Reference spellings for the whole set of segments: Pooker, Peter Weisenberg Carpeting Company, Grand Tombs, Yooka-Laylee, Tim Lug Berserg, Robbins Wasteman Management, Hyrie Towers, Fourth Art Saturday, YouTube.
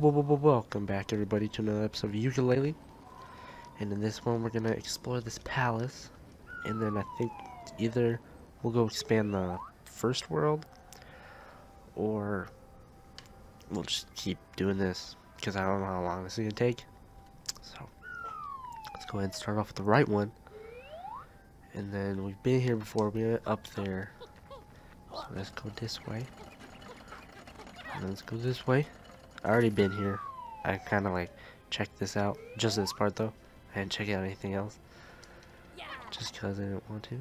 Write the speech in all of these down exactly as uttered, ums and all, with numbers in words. Welcome back, everybody, to another episode of Yooka-Laylee. And in this one, we're gonna explore this palace, and then I think either we'll go expand the first world, or we'll just keep doing this because I don't know how long this is gonna take. So let's go ahead and start off with the right one. And then we've been here before. We went up there, so let's go this way. And let's go this way. I already been here. I kind of like checked this out, just this part though. I didn't check out anything else, just because I didn't want to.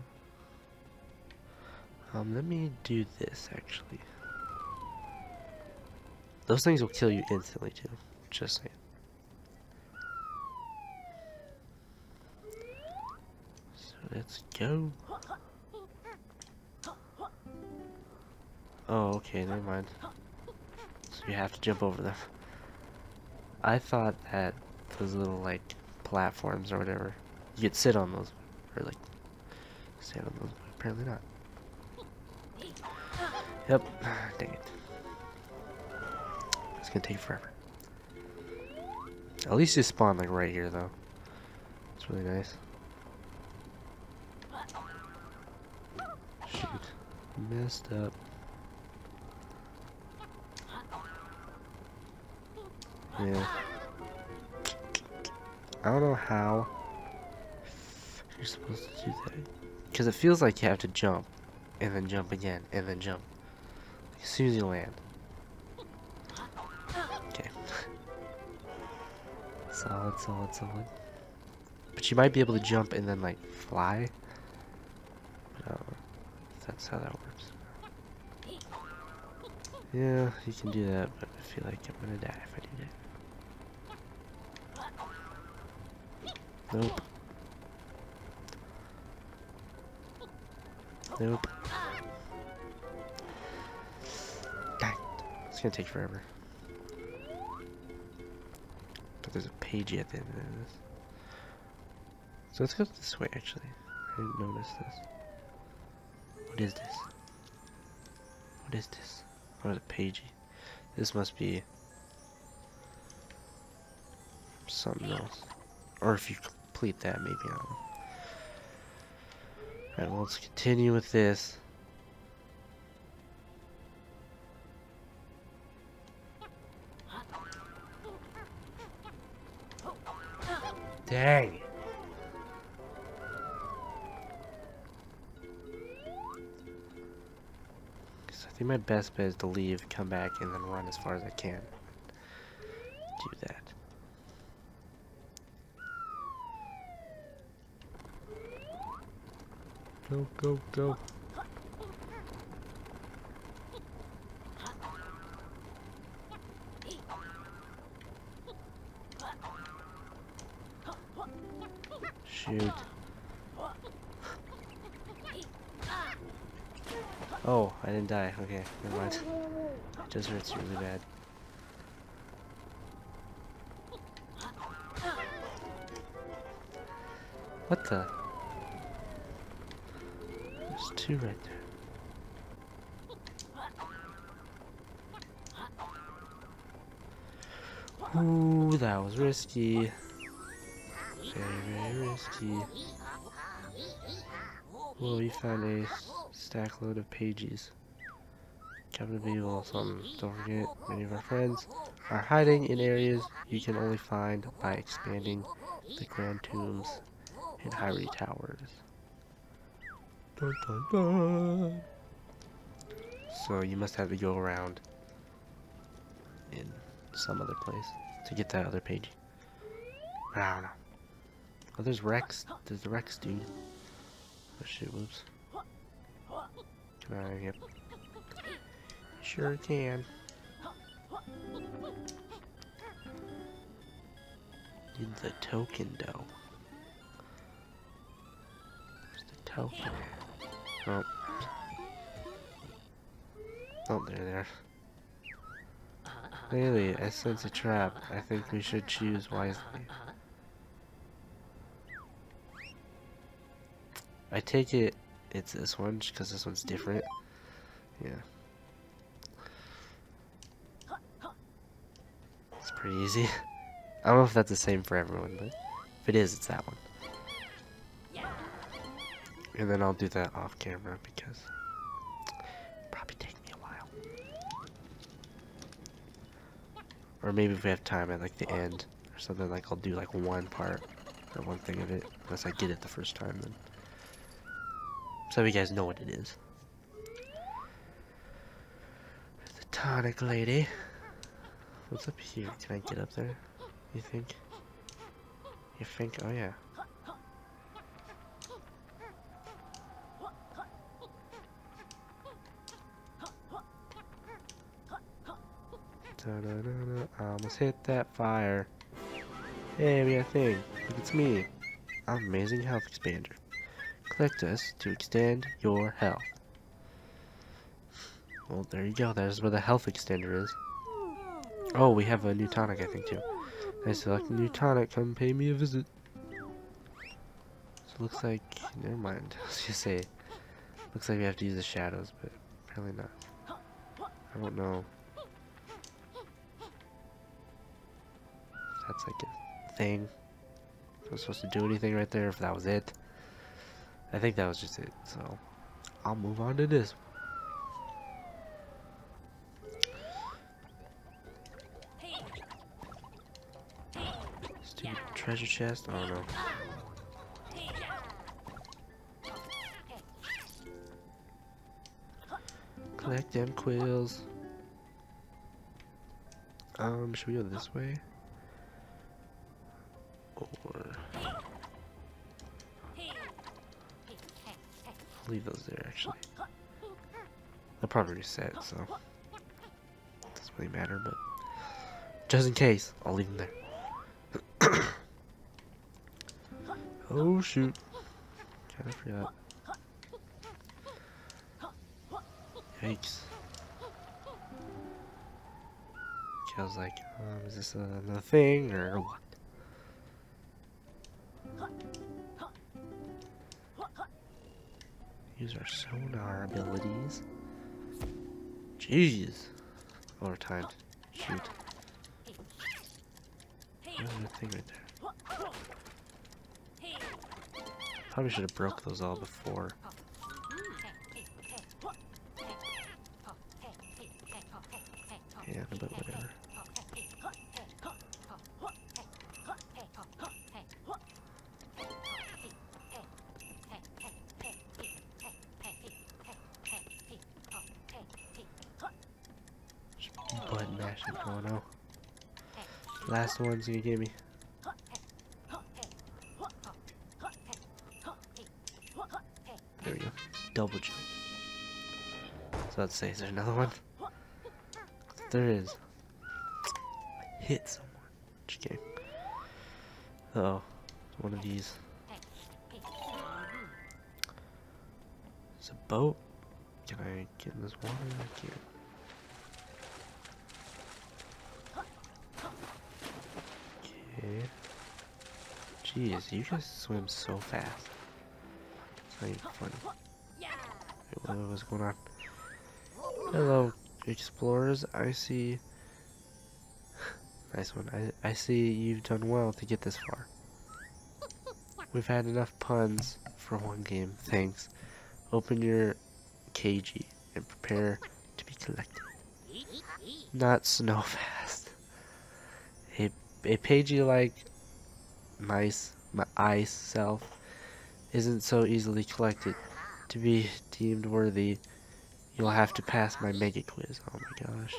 Um, let me do this actually. Those things will kill you instantly too. Just saying. So let's go. Oh, okay. Never mind. You have to jump over them. I thought that those little like platforms or whatever, you could sit on those, or like stand on those. Apparently not. Yep. Dang it. It's gonna take forever. At least you spawn like right here though. It's really nice. Shoot. Messed up. Yeah. I don't know how you're supposed to do that, because it feels like you have to jump, and then jump again, and then jump as soon as you land. Okay. Solid, solid, solid. But you might be able to jump and then like fly. I don't know if that's how that works. Yeah, you can do that, but I feel like I'm gonna die if I do that. Nope. Nope. God, it's gonna take forever. But there's a page at the end of this. So let's go this way actually. I didn't notice this. What is this? What is this? What is a pagey? This must be something else. Or if you complete that, maybe, I don't know. Alright, well, let's continue with this. Dang! So I think my best bet is to leave, come back, and then run as far as I can. Do that. Go, go, go. Shoot. Oh, I didn't die. Okay, never mind. It just hurts really bad. What the? There's two right there. Ooh, that was risky. Very, very risky. Well, we found a stack load of pages. Cabinet of Evil, something. Don't forget, many of our friends are hiding in areas you can only find by expanding the Grand Tombs and Hyrie Towers. Dun, dun, dun. So you must have to go around in some other place to get that other page. I don't know. Oh, there's Rex. There's the Rex dude. Oh shit, whoops. Come on, yep. Sure can. Need the token though. Where's the token? Oh. Oh, they're there. Really, I sense a trap. I think we should choose wisely. I take it it's this one, because this one's different. Yeah. Let's pretty easy. I don't know if that's the same for everyone, but if it is, it's that one. And then I'll do that off camera because it'll probably take me a while. Or maybe if we have time at like the end or something, like I'll do like one part or one thing of it, unless I get it the first time then. So you guys know what it is. The tonic lady. What's up here? Can I get up there? You think? You think? Oh yeah. I almost hit that fire. Hey, we got a thing. Look, it's me. I'm amazing health expander. Click this to extend your health. Well, there you go. That is where the health extender is. Oh, we have a new tonic, I think, too. I select a new tonic. Come pay me a visit. So it looks like... Never mind. I was gonna say, looks like we have to use the shadows, but apparently not. I don't know. That's like a thing. I was supposed to do anything right there if that was it. I think that was just it, so I'll move on to this. Hey. Hey. Stupid treasure chest? Oh no. Collect them quills. Um, should we go this way? Leave those there actually. They'll probably reset, so doesn't really matter, but just in case, I'll leave them there. Oh shoot. Kinda forgot. Yikes. I was like, um, is this another thing or what? Use our sonar abilities. Jeez. Over time. Shoot. Another thing right there. Probably should have broke those all before. Yeah, but whatever. Oh no. Last one's gonna get me. There we go. Double jump. So let's say, is there another one? There is. I hit someone. Just kidding. Uh oh. One of these. It's a boat. Can I get in this water? I can't. Jeez, you just swim so fast. It's not even funny. Wait, what's going on? Hello, explorers. I see. Nice one. I, I see you've done well to get this far. We've had enough puns for one game. Thanks. Open your cagey and prepare to be collected. Not snow fast. A, a pagey like. Mice, my ice self isn't so easily collected. To be deemed worthy, you'll have to pass my mega quiz. Oh my gosh!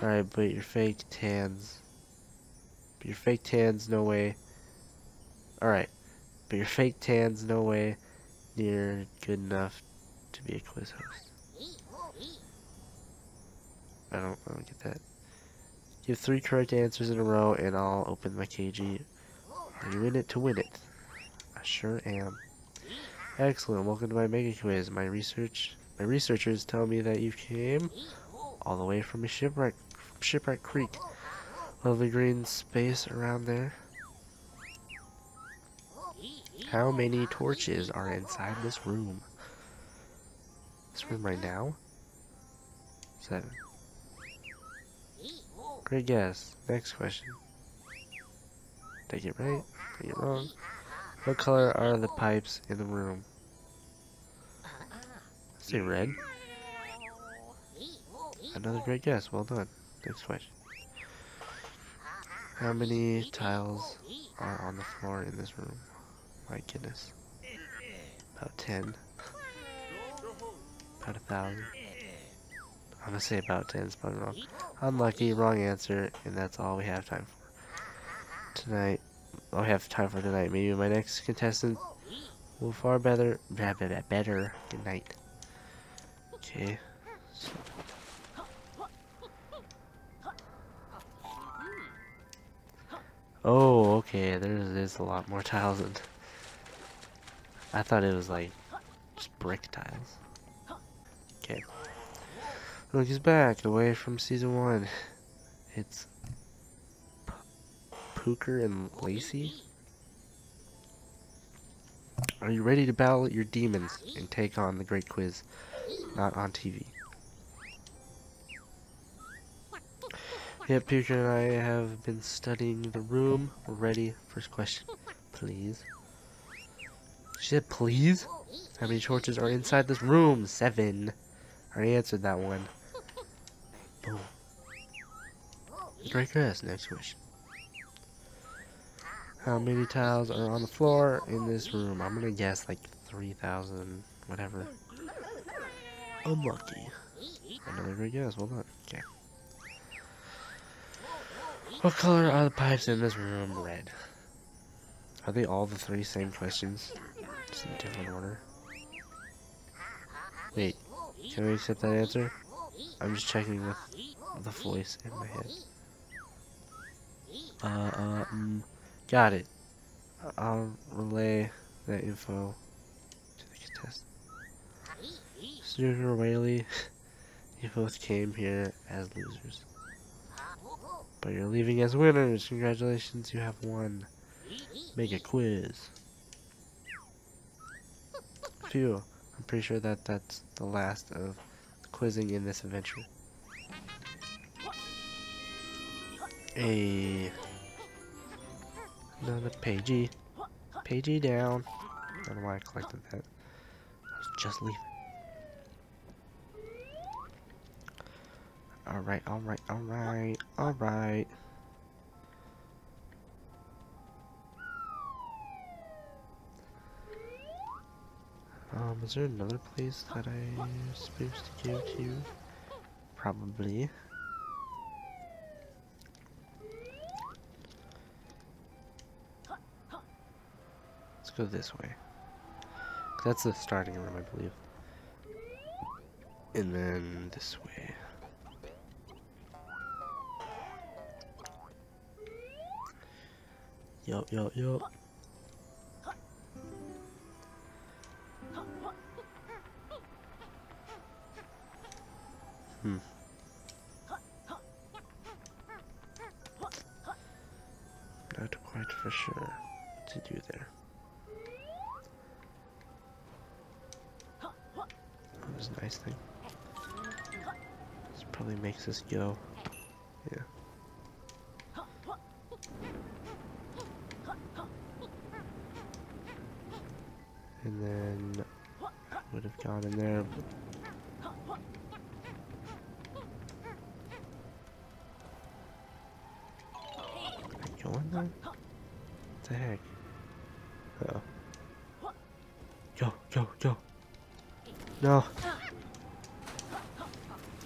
All right, but your fake tans, but your fake tans, no way. All right, but your fake tans, no way, near good enough to be a quiz host. I don't, I don't get that. Give three correct answers in a row, and I'll open my K G. Are you in it to win it? I sure am. Excellent. Welcome to my mega quiz. My research, my researchers tell me that you came all the way from a shipwreck, shipwreck creek. Lovely green space around there. How many torches are inside this room? This room right now? Seven. Great guess. Next question. Take it right, take it wrong. What color are the pipes in the room? Let's say red. Another great guess. Well done. Next question. How many tiles are on the floor in this room? My goodness. About ten. About a thousand. I'm gonna say about ten, it's probably wrong. Unlucky, wrong answer, and that's all we have time for tonight. All we have time for tonight. Maybe my next contestant will far better. Better. Good night. Okay. So. Oh, okay, there is a lot more tiles in. I thought it was like just brick tiles. Okay. Look, he's back, away from season one. It's P Pooker and Lacey. Are you ready to battle your demons and take on the great quiz? Not on T V. Yep, Pooker and I have been studying the room. We're ready. First question, please. She said, please? How many torches are inside this room? Seven. I already answered that one. Boom. Great guess. Next question. How many tiles are on the floor in this room? I'm gonna guess like three thousand, whatever. Unlucky. Another great guess. Well done. Okay. What color are the pipes in this room? Red. Are they all the three same questions? Just in different order. Wait, can we accept that answer? I'm just checking with the voice in my head. Uh, uh, um, got it. I'll relay that info to the contestant. Snooker Whaley, you both came here as losers, but you're leaving as winners. Congratulations, you have won. Make a quiz. Phew, I'm pretty sure that that's the last of the quizzing in this adventure. Hey, another pagey. Pagey down. I don't know why I collected that. I was just leaving. Alright, alright, alright, alright. Um, is there another place that I'm supposed to go to? Probably. Let's go this way. That's the starting room, I believe. And then this way. Yo, yo, yo. Hmm. Not quite for sure what to do there. Oh, this nice thing. This probably makes us go. Yeah. And then would have gone in there. Can I go in there? What the heck? Uh oh. Go, go, go. No.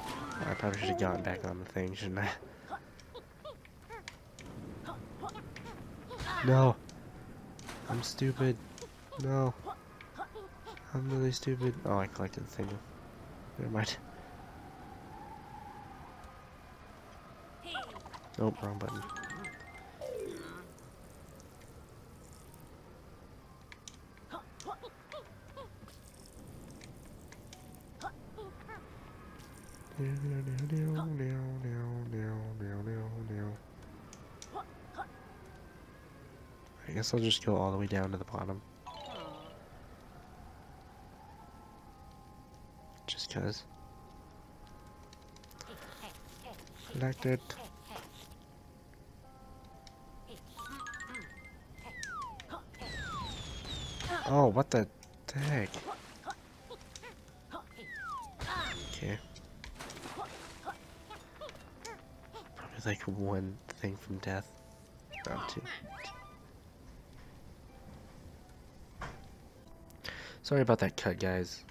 I probably should have gotten back on the thing, shouldn't I? No. I'm stupid. No. I'm really stupid. Oh, I collected the thing. Never mind. Nope, wrong button. I guess I'll just go all the way down to the bottom. Just cause. Collected. Oh, what the heck? Okay. Probably like one thing from death. Down two. Sorry about that cut, guys.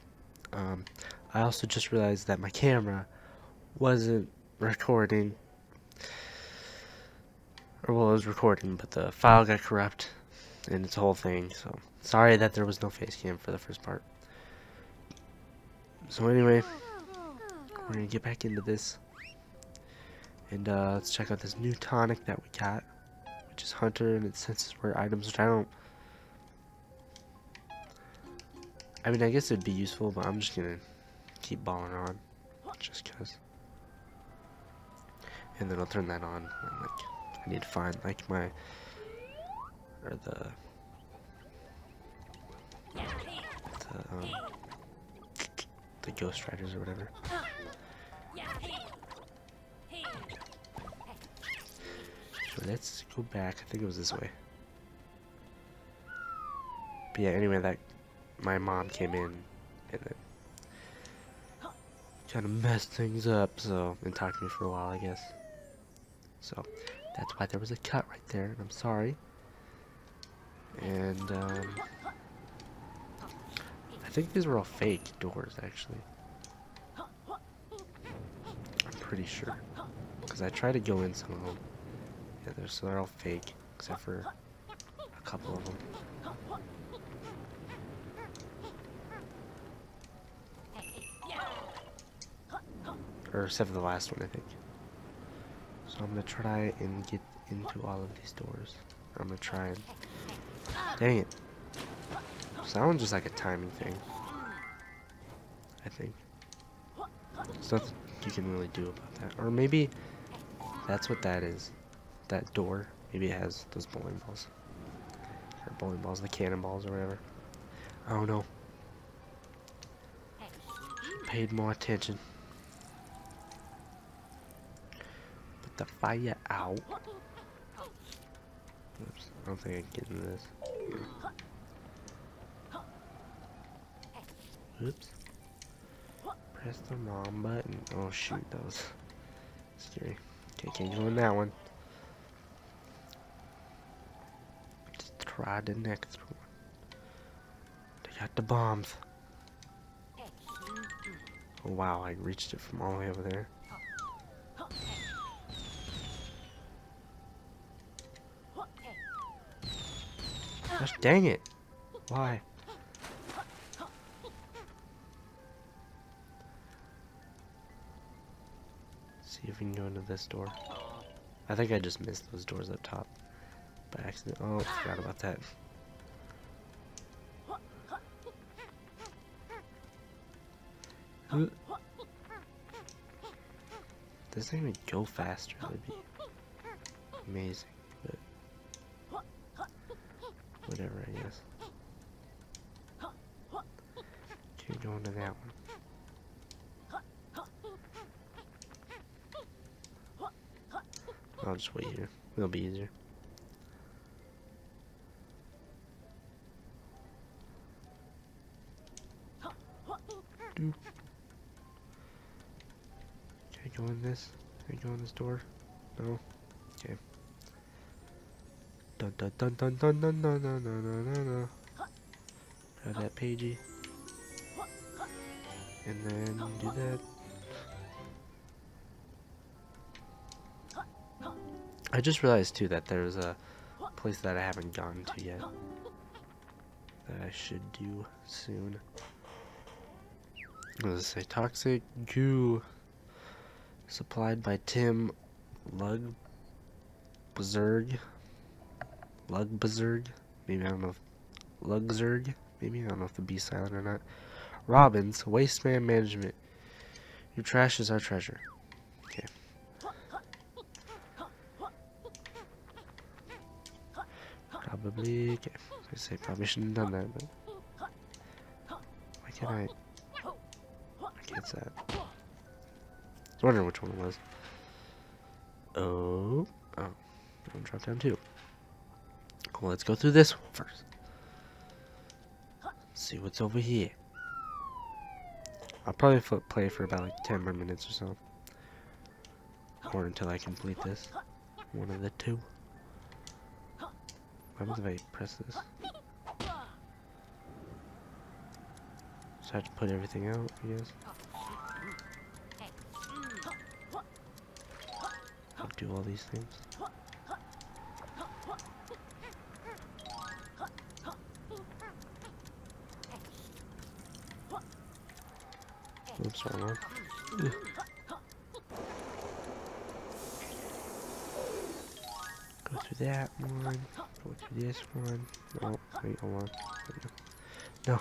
Um, I also just realized that my camera wasn't recording. Or, well, it was recording, but the file got corrupt in its whole thing, so sorry that there was no face cam for the first part. So anyway, we're gonna get back into this. And uh, let's check out this new tonic that we got, which is Hunter, and it senses where items, which I don't... I mean, I guess it'd be useful, but I'm just gonna keep balling on, just cause. And then I'll turn that on, and like, I need to find like my, or the, the, um, the Ghost Riders or whatever. So let's go back, I think it was this way. But yeah, anyway, that, my mom came in and then kind of messed things up, so, and talked to me for a while, I guess. So that's why there was a cut right there, and I'm sorry. And um, I think these were all fake doors, actually. I'm pretty sure, because I tried to go in some of them. Yeah, they're, so they're all fake, except for a couple of them. Or except for the last one, I think. So I'm gonna try and get into all of these doors. I'm gonna try and... Dang it. So that one's just like a timing thing, I think. There's nothing you can really do about that. Or maybe that's what that is. That door. Maybe it has those bowling balls. Or bowling balls, the cannonballs or whatever. I don't know. Paid more attention. The fire out. Oops, I don't think I can get into this. Oops. Press the wrong button. Oh shoot, that was scary. Okay, can't go in that one. Let's try the next one. They got the bombs. Oh wow, I reached it from all the way over there. Gosh dang it! Why? See if we can go into this door. I think I just missed those doors up top by accident. Oh, forgot about that. Ooh. This thing would go faster. That'd be amazing. Whatever, I guess. Can't go into that one. I'll just wait here. It'll be easier. Doop. Can I go in this? Can I go in this door? No? Okay. Dun dun dun dun dun dun dun dun dun dun dun. Grab that pagey. And then do that. I just realized too that there's a place that I haven't gone to yet that I should do soon. What does it say? Toxic goo supplied by Tim Lug Berserg. Lug Berserg, maybe I don't know if Lug Berserg, maybe I don't know if the B silent or not. Robbins Wasteman Management. Your trash is our treasure. Okay. Probably. Okay. I say probably shouldn't have done that, but why can't I? Okay, it's that. I was wondering which one it was. Oh, oh, that one dropped down too. Cool, let's go through this one first. see what's over here. I'll probably flip play for about like ten more minutes or so, or until I complete this. One of the two. What happens if I press this? So I have to put everything out, I guess. I'll do all these things. Oops, hold on. Ugh. Go through that one. Go through this one. Oh, wait, hold on. No.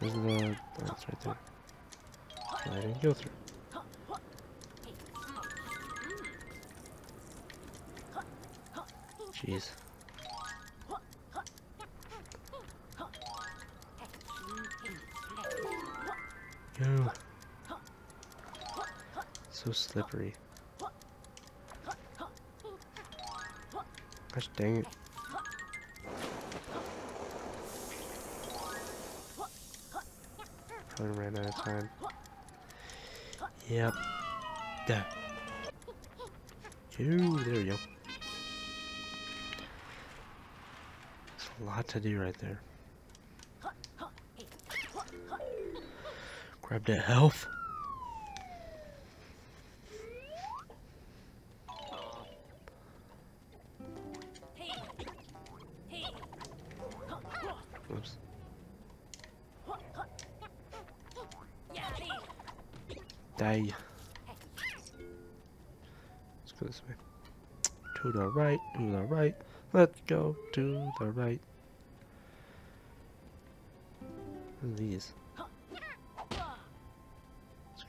There's the... That's right there. So I didn't go through. Jeez. No. So slippery. Gosh dang it. Probably ran out of time. Yep. There. Ooh, there we go. There's a lot to do right there. Grab that health. Oops. Die. Let's go this way. To the right, to the right. Let's go to the right. What are these?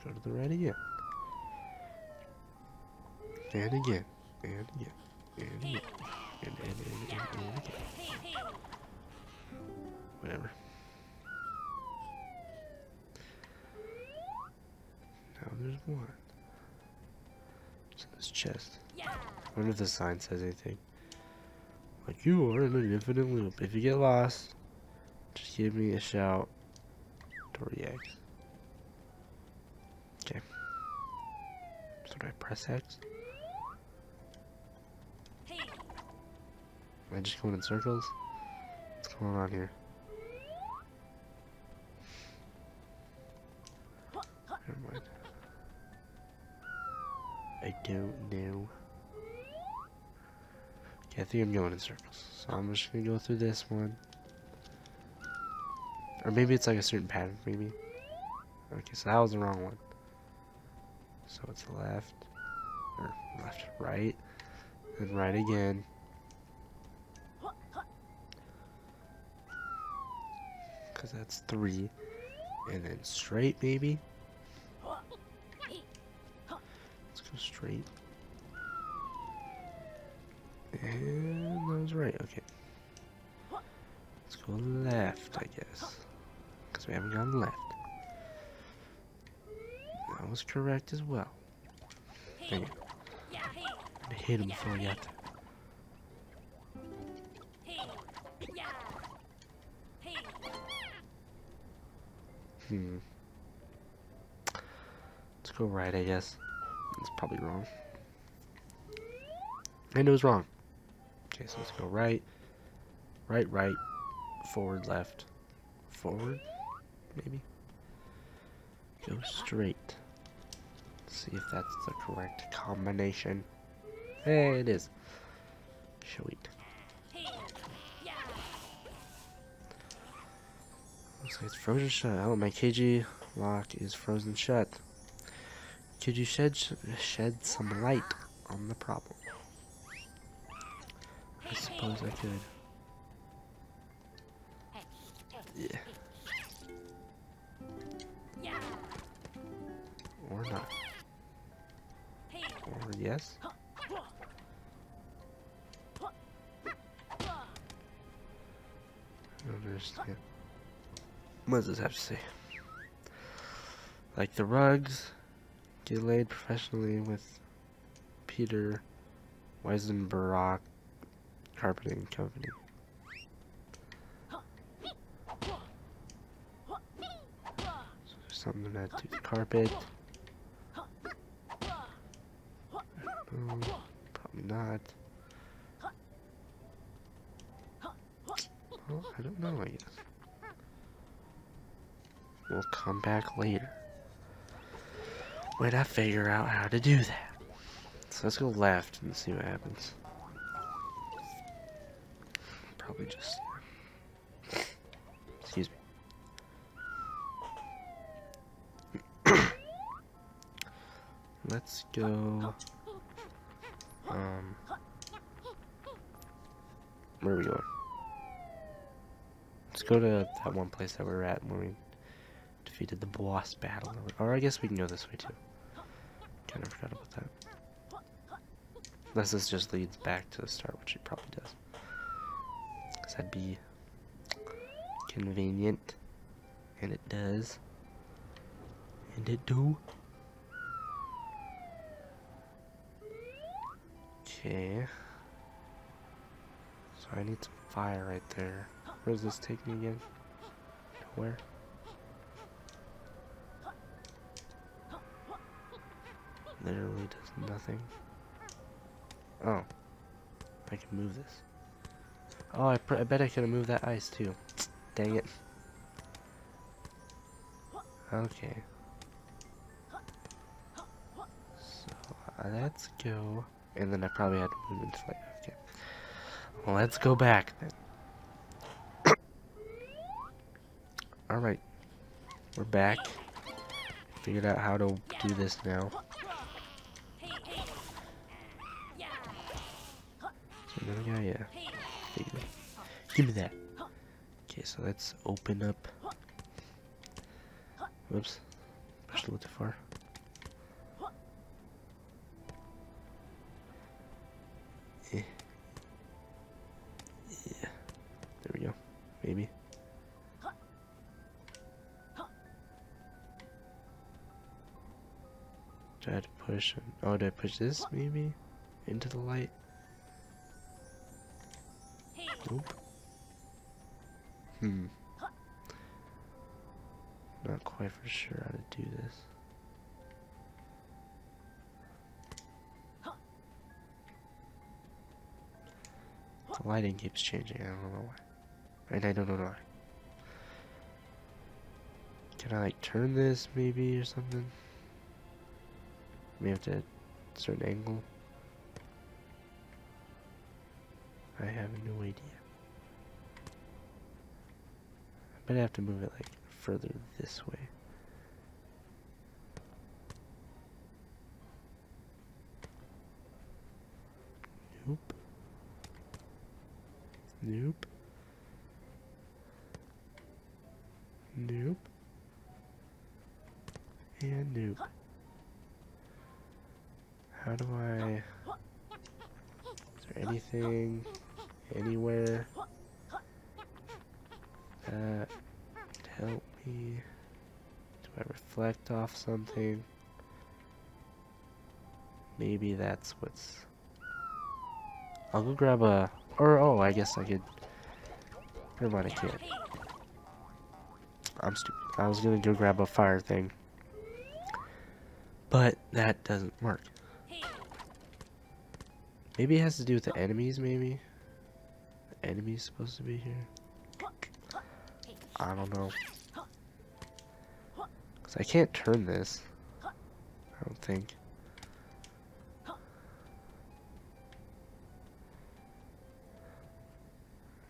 Go to the right again, and again, and again, and again, and and and, and, and, and again. Whatever. Now there's one. It's in this chest. I wonder if the sign says anything. Like, you are in an infinite loop. If you get lost, just give me a shout to react. Okay. So do I press X? Am I just going in circles? What's going on here? Never mind. I don't know. Okay, I think I'm going in circles. So I'm just gonna go through this one. Or maybe it's like a certain pattern, maybe. Okay, so that was the wrong one. So it's left, or left, right, and right again. Because that's three. And then straight, maybe? Let's go straight. And that was right, okay. Let's go left, I guess. Because we haven't gone left. That was correct as well. Dang it. I hit him before I got there. Hmm. Let's go right, I guess. It's probably wrong. And it was wrong. Okay, so let's go right. Right, right. Forward, left. Forward? Maybe? Go straight. See if that's the correct combination. There it is. Sweet. Looks like it's frozen shut. Oh, my K G lock is frozen shut. Could you shed sh shed some light on the problem? I suppose I could. Yeah. Or not. Or yes. I don't understand. What does this have to say? Like the rugs, get laid professionally with Peter Weisenberg Carpeting Company. So there's something to add to the carpet. No, probably not. Well, I don't know, I guess. We'll come back later when I figure out how to do that. So let's go left and see what happens. Probably just... Excuse me. Let's go... Um... Where are we going? Let's go to that one place that we were at when we defeated the boss battle. Or I guess we can go this way too. Kinda forgot about that. Unless this just leads back to the start, which it probably does. Because that'd be convenient. And it does. And it do. Okay. So I need some fire right there. Where does this take me again? Where? Literally does nothing. Oh. I can move this. Oh, I, pr I bet I could have moved that ice too. Dang it. Okay. So, uh, let's go. And then I probably had to move into like, okay. Well, let's go back then. Alright. We're back. Figured out how to do this now. Yeah, yeah. Figure. Give me that. Okay, so let's open up. Whoops. Pushed a little too far. Yeah. Yeah. There we go. Maybe. Try to push. Oh, did I push this maybe? Into the light? Nope. Hmm. Not quite for sure how to do this. The lighting keeps changing, I don't know why. And I don't know why. Can I like turn this maybe or something? Maybe have to at a certain angle. I have no idea. I bet I have to move it like further this way. Nope. Nope. Nope. And nope. How do I... Is there anything... anywhere that uh, help me? Do I reflect off something? Maybe that's what's... I'll go grab a... Or, oh, I guess I could... Never mind, I can't. I'm stupid. I was gonna go grab a fire thing. But that doesn't work. Maybe it has to do with the enemies, maybe? Enemy's supposed to be here. I don't know. Cause I can't turn this. I don't think.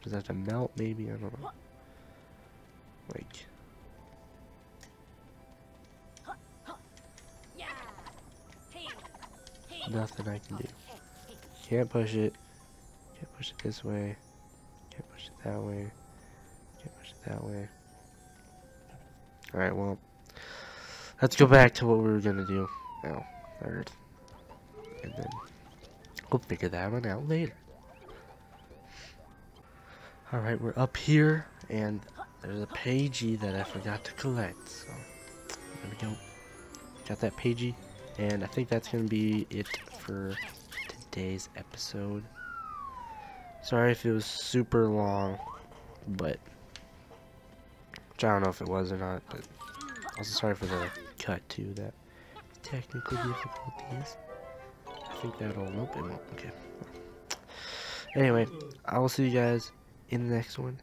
Does that have to melt maybe? I don't know. Like. Nothing I can do. Can't push it. Can't push it this way. Can't push it that way. Can't push it that way. Alright, well. Let's go back to what we were gonna do. Oh, that hurt. And then we'll figure that one out later. Alright, we're up here. And there's a pagey that I forgot to collect. So, there we go. Got that pagey. And I think that's gonna be it for today's episode. Sorry if it was super long, but which I don't know if it was or not, but also sorry for the cut to that technical difficulties. I think that'll, nope, it won't, okay. Anyway, I will see you guys in the next one.